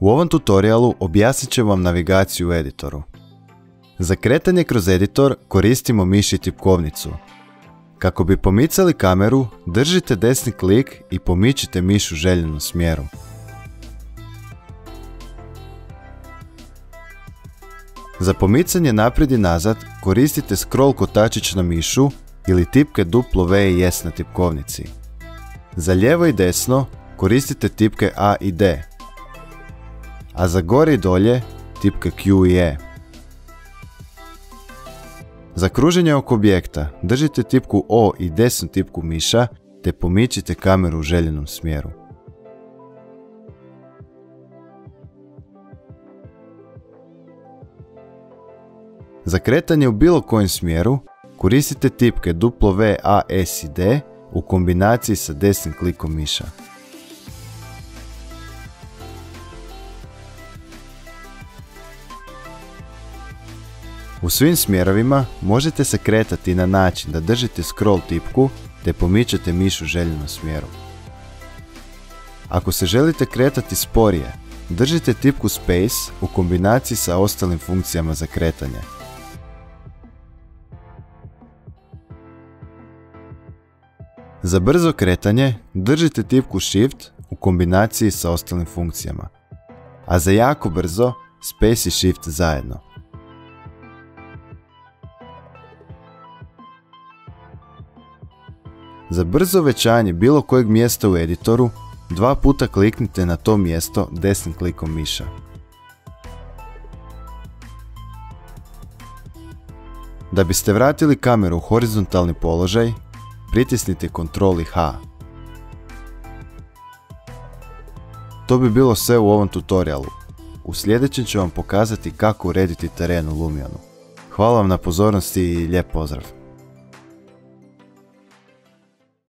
U ovom tutorialu objasnit ću vam navigaciju u editoru. Za kretanje kroz editor koristimo miš i tipkovnicu. Kako bi pomicali kameru, držite desni klik i pomičite miš u željenom smjeru. Za pomicanje naprijed i nazad koristite scroll kotačić na mišu ili tipke W i S na tipkovnici. Za lijevo i desno koristite tipke A i D, a za gore i dolje tipke Q i E. Za kruženje oko objekta držite tipku O i desnu tipku miša te pomičite kameru u željenom smjeru. Za kretanje u bilo kojem smjeru koristite tipke W, A, S i D u kombinaciji sa desnim klikom miša. U svim smjerovima možete se kretati na način da držite scroll tipku te pomičete miš u željenom smjeru. Ako se želite kretati sporije, držite tipku Space u kombinaciji sa ostalim funkcijama za kretanje. Za brzo kretanje držite tipku Shift u kombinaciji sa ostalim funkcijama, a za jako brzo Space i Shift zajedno. Za brzo uvećanje bilo kojeg mjesta u editoru, dva puta kliknite na to mjesto desnim klikom miša. Da biste vratili kameru u horizontalni položaj, pritisnite Ctrl i H. To bi bilo sve u ovom tutorialu. U sljedećem ću vam pokazati kako urediti teren u Lumionu. Hvala vam na pozornosti i lijep pozdrav!